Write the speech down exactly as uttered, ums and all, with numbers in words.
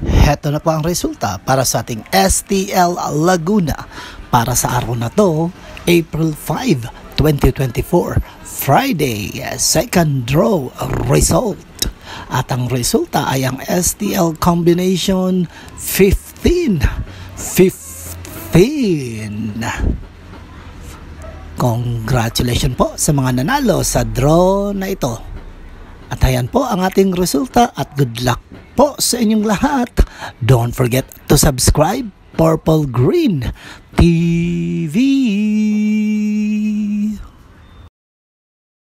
Heto na po ang resulta para sa ating S T L Laguna para sa araw na to, April five, twenty twenty-four, Friday, second draw result. At ang resulta ay ang S T L combination fifteen fifteen. Congratulations po sa mga nanalo sa draw na ito. At ayan po ang ating resulta at good luck po sa inyong lahat. Don't forget to subscribe Purple Green T V.